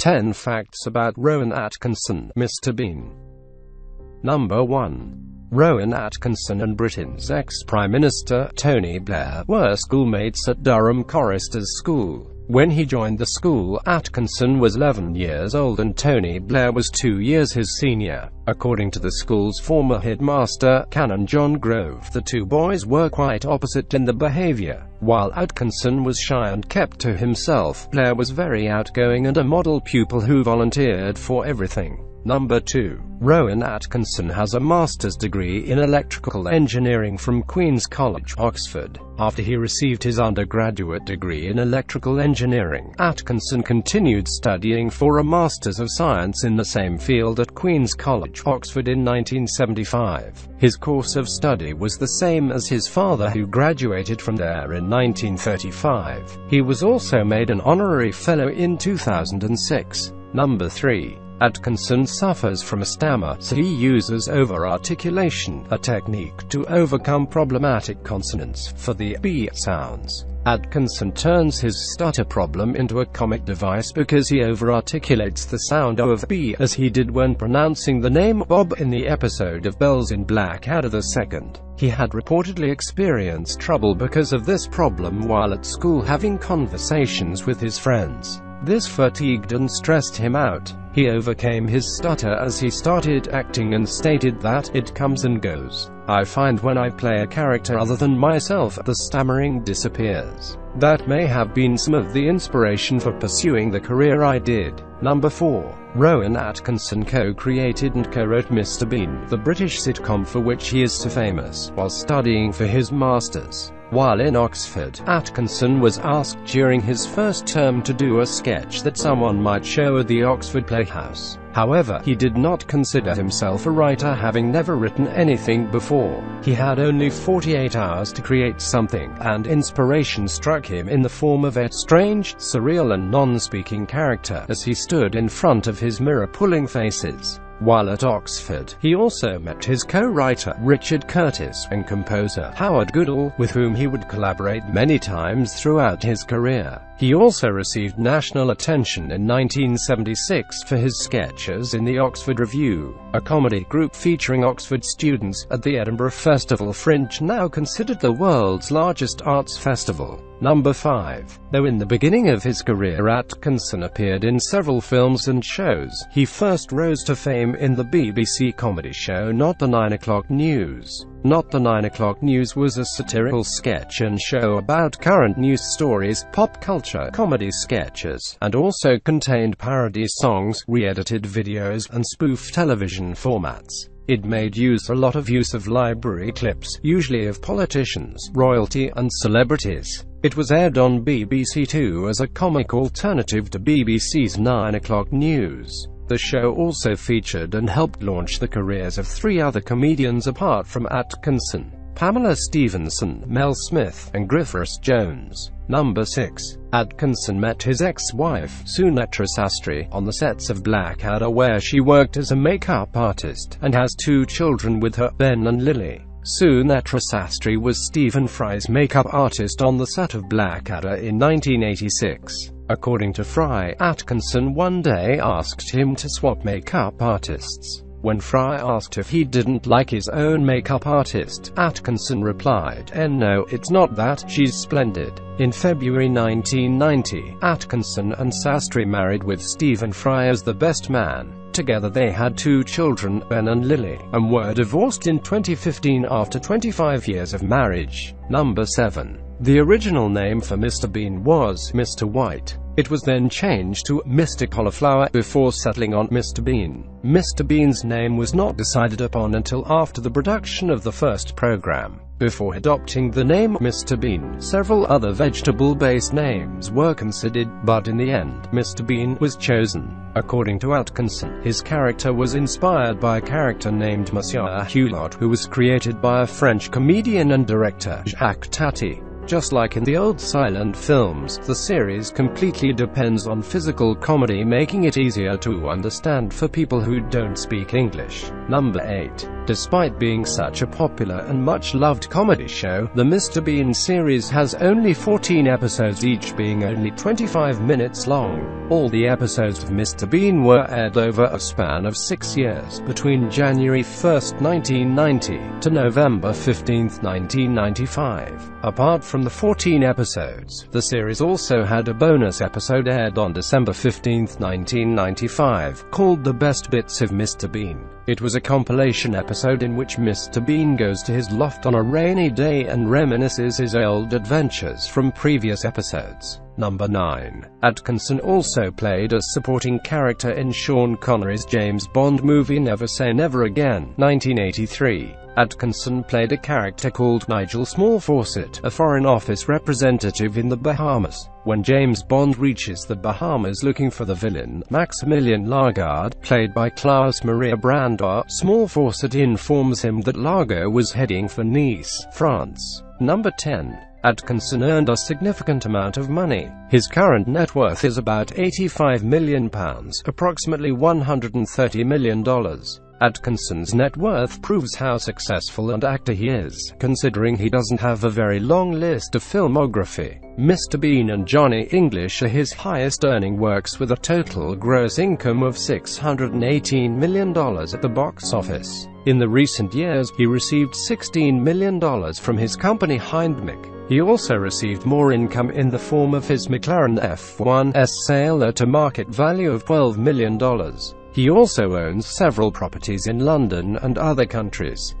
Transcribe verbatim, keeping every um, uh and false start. ten Facts About Rowan Atkinson, Mister Bean. Number one. Rowan Atkinson and Britain's ex-Prime Minister, Tony Blair, were schoolmates at Durham Choristers School. When he joined the school, Atkinson was eleven years old and Tony Blair was two years his senior. According to the school's former headmaster, Canon John Grove, the two boys were quite opposite in their behaviour. While Atkinson was shy and kept to himself, Blair was very outgoing and a model pupil who volunteered for everything. Number two. Rowan Atkinson has a master's degree in electrical engineering from Queen's College, Oxford. After he received his undergraduate degree in electrical engineering, Atkinson continued studying for a master's of science in the same field at Queen's College, Oxford in nineteen seventy-five. His course of study was the same as his father, who graduated from there in nineteen thirty-five. He was also made an honorary fellow in two thousand six. Number three. Atkinson suffers from a stammer, so he uses over-articulation, a technique to overcome problematic consonants, for the B sounds. Atkinson turns his stutter problem into a comic device because he over-articulates the sound O of B, as he did when pronouncing the name Bob in the episode of Bells in Black Adder the Second. He had reportedly experienced trouble because of this problem while at school having conversations with his friends. This fatigued and stressed him out. He overcame his stutter as he started acting and stated that, "It comes and goes. I find when I play a character other than myself, the stammering disappears." That may have been some of the inspiration for pursuing the career I did. Number four. Rowan Atkinson co-created and co-wrote Mister Bean, the British sitcom for which he is so famous, while studying for his master's. While in Oxford, Atkinson was asked during his first term to do a sketch that someone might show at the Oxford Playhouse. However, he did not consider himself a writer, having never written anything before. He had only forty-eight hours to create something, and inspiration struck him in the form of a strange, surreal and non-speaking character, as he stood in front of his mirror pulling faces. While at Oxford, he also met his co-writer, Richard Curtis, and composer, Howard Goodall, with whom he would collaborate many times throughout his career. He also received national attention in nineteen seventy-six for his sketches in the Oxford Review, a comedy group featuring Oxford students, at the Edinburgh Festival Fringe, now considered the world's largest arts festival. Number five. Though in the beginning of his career Atkinson appeared in several films and shows, he first rose to fame in the B B C comedy show Not The Nine O'Clock News. Not The Nine O'Clock News was a satirical sketch and show about current news stories, pop culture, comedy sketches, and also contained parody songs, re-edited videos, and spoof television formats. It made use a lot of use of library clips, usually of politicians, royalty, and celebrities. It was aired on B B C Two as a comic alternative to B B C's Nine O'Clock News. The show also featured and helped launch the careers of three other comedians apart from Atkinson: Pamela Stevenson, Mel Smith, and Griffiths Jones. Number six. Atkinson met his ex-wife, Sunetra Sastry, on the sets of Black Adder, where she worked as a makeup artist, and has two children with her, Ben and Lily. Sunetra Sastry was Stephen Fry's makeup artist on the set of Blackadder in nineteen eighty-six. According to Fry, Atkinson one day asked him to swap makeup artists. When Fry asked if he didn't like his own makeup artist, Atkinson replied, "Eh, no, it's not that, she's splendid." In February nineteen ninety, Atkinson and Sastry married with Stephen Fry as the best man. Together they had two children, Ben and Lily, and were divorced in twenty fifteen after twenty-five years of marriage. Number seven. The original name for Mister Bean was Mister White. It was then changed to Mister Cauliflower, before settling on Mister Bean. Mister Bean's name was not decided upon until after the production of the first programme. Before adopting the name Mister Bean, several other vegetable-based names were considered, but in the end, Mister Bean was chosen. According to Atkinson, his character was inspired by a character named Monsieur Hulot, who was created by a French comedian and director, Jacques Tati. Just like in the old silent films, the series completely depends on physical comedy, making it easier to understand for people who don't speak English. Number eight. Despite being such a popular and much-loved comedy show, the Mister Bean series has only fourteen episodes, each being only twenty-five minutes long. All the episodes of Mister Bean were aired over a span of six years, between January first, nineteen ninety, to November fifteenth, nineteen ninety-five. Apart from the fourteen episodes, the series also had a bonus episode aired on December fifteenth, nineteen ninety-five, called The Best Bits of Mister Bean. It was a compilation episode in which Mister Bean goes to his loft on a rainy day and reminisces his old adventures from previous episodes. Number nine. Atkinson also played a supporting character in Sean Connery's James Bond movie Never Say Never Again, nineteen eighty-three. Atkinson played a character called Nigel Smallfawcett, a Foreign Office representative in the Bahamas. When James Bond reaches the Bahamas looking for the villain, Maximilian Lagarde, played by Klaus-Maria Brandauer, Smallfawcett informs him that Lagarde was heading for Nice, France. Number ten. Atkinson earned a significant amount of money. His current net worth is about eighty-five million pounds, approximately one hundred thirty million dollars. Atkinson's net worth proves how successful an actor he is, considering he doesn't have a very long list of filmography. Mister Bean and Johnny English are his highest-earning works, with a total gross income of six hundred eighteen million dollars at the box office. In the recent years, he received sixteen million dollars from his company Hindmick. He also received more income in the form of his McLaren F one's sale at a market value of twelve million dollars. He also owns several properties in London and other countries.